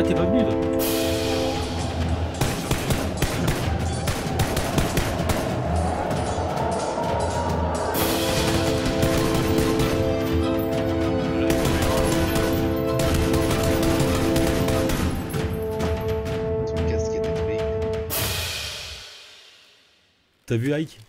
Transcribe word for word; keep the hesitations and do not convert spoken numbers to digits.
Ah, t'es pas venu là. T'as vu Ike?